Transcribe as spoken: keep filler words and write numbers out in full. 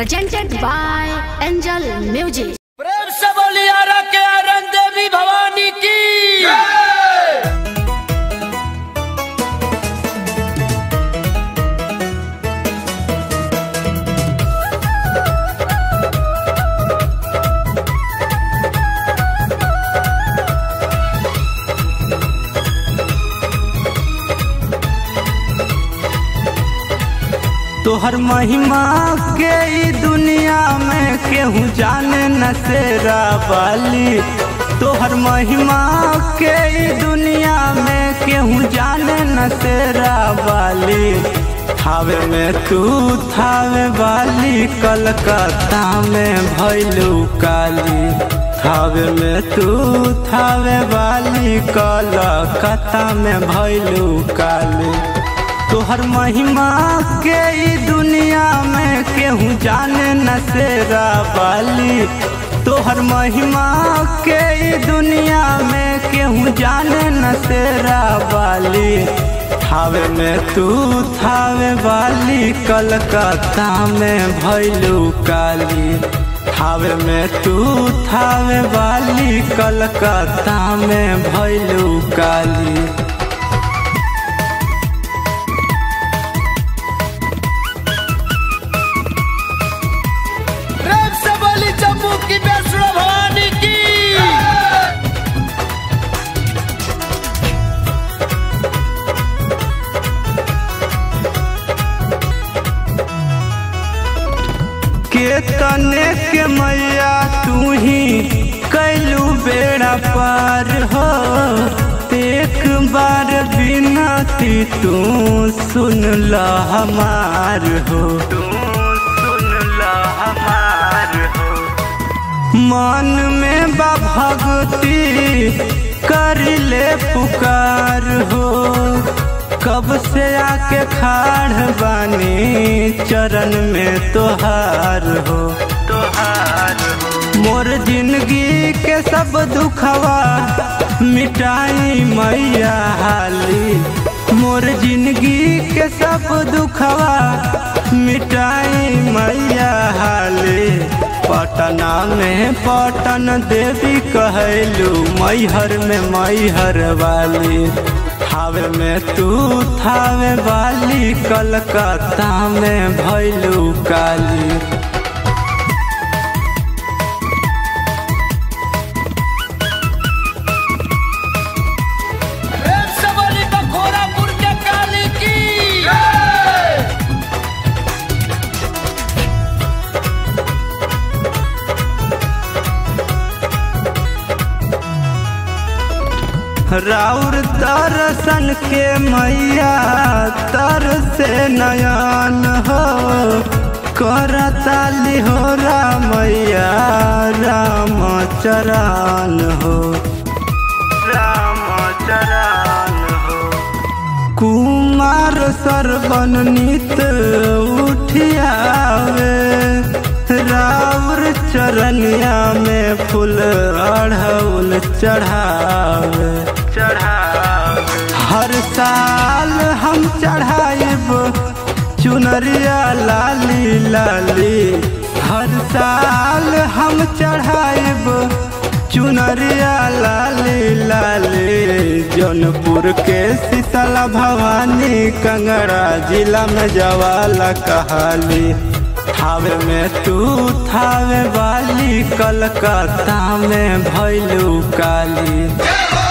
Presented by Angel Music. प्रेम से बोलिए आरा के आरन देवी भवानी की yeah! तोहर महिमा के दुनिया में केहू जाने न सेरा बाली, तोहर महिमा के दुनिया में केहू जाने न सेरा बाली। थावे में तू थावे बाली कलकत्ता में भैलू काली, थावे में तू थावे बाली कलकत्ता में भैलू काली। तोहर महिमा के दुनिया में केहू जाने न सेरा बाली, तोहर महिमा के दुनिया में केहू जाने न सेरा बाली। थावे में तू थावे बाली कलकत्ता में भैलू काली, थावे में तू थावे बाली कलकत्ता में भैलू काली। केतने के मैया तू ही कैलू बेड़ा पार हो, एक बार बिनती तू सुन ला हमार हो, तू सुन ला हमार हो। मन में बा भक्ति कर ले पुकार हो, कब से आके खाड़ बानी चरण में तोहार हो, तोहार हो। मोर जिंदगी के सब दुखवा मिटाई मैया हाली, मोर जिंदगी के सब दुखवा मिटाई मैया हाली। पटना में पटन देवी कहलू मैहर में मैहर वाली, थावे में तू थावे वाली कलकत्ता में भैलू काली। राउर दर्शन के मैया तर से नयन हो, करताली हो राम मैया राम चरण हो, राम चरण हो। कुमार सरवन नित उठियावे, रावर चरनिया में फूल अढ़ौल चढ़ावे, चढ़ावे। हर साल हम चढ़ाएब चुनरिया लाली लाली, हर साल हम चढ़ाएब चुनरिया लाली लाली। जौनपुर के शीतला भवानी कंगड़ा जिला में जवाला कहाली, थावे में तू थावे वाली कलकत्ता में भैलू काली।